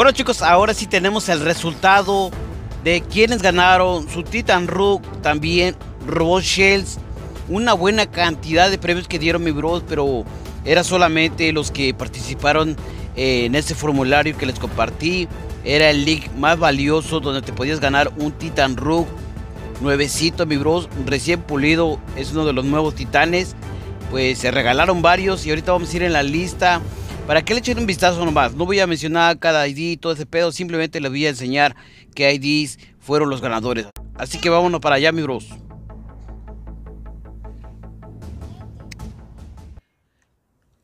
Bueno, chicos, ahora sí tenemos el resultado de quienes ganaron su Titan Rook, también Robot Shells. Una buena cantidad de premios que dieron, mi bros, pero era solamente los que participaron en ese formulario que les compartí. Era el link más valioso donde te podías ganar un Titan Rook nuevecito, mi bros, recién pulido. Es uno de los nuevos titanes. Pues se regalaron varios y ahorita vamos a ir en la lista para que le echen un vistazo nomás. No voy a mencionar cada ID y todo ese pedo, simplemente les voy a enseñar qué IDs fueron los ganadores. Así que vámonos para allá, mi bros.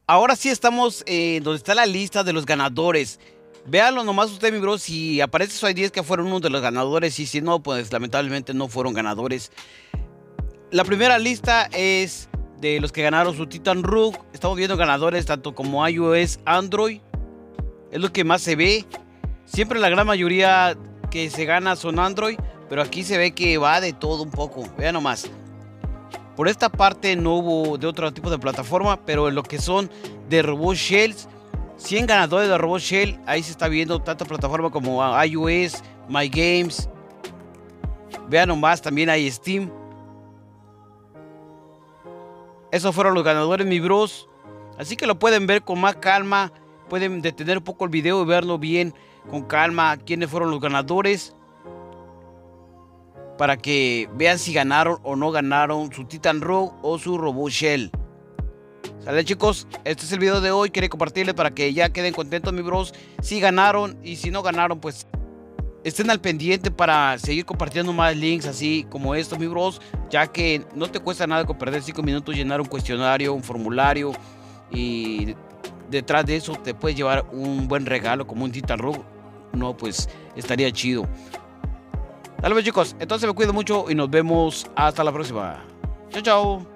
Ahora sí estamos donde está la lista de los ganadores. Véanlo nomás usted, mi bro, si aparece su ID es que fueron uno de los ganadores, y si no, pues lamentablemente no fueron ganadores. La primera lista es de los que ganaron su Titan Rook. Estamos viendo ganadores tanto como iOS, Android. Es lo que más se ve. Siempre la gran mayoría que se gana son Android, pero aquí se ve que va de todo un poco. Vean nomás. Por esta parte no hubo de otro tipo de plataforma, pero en lo que son de Robot Shells, 100 ganadores de Robot Shell, ahí se está viendo tanta plataforma como iOS, My Games. Vean nomás, también hay Steam. Esos fueron los ganadores, mi bros. Así que lo pueden ver con más calma, pueden detener un poco el video y verlo bien con calma quiénes fueron los ganadores, para que vean si ganaron o no ganaron su Titan Rook o su Robot Shell. Sale, chicos, este es el video de hoy. Quería compartirles para que ya queden contentos, mi bros, si ganaron, y si no ganaron, pues estén al pendiente para seguir compartiendo más links así como estos, mi bros, ya que no te cuesta nada con perder 5 minutos llenar un cuestionario, un formulario, y detrás de eso te puedes llevar un buen regalo como un Titan Rook. No, pues estaría chido. Dale, chicos, entonces me cuido mucho y nos vemos hasta la próxima. Chao, chao.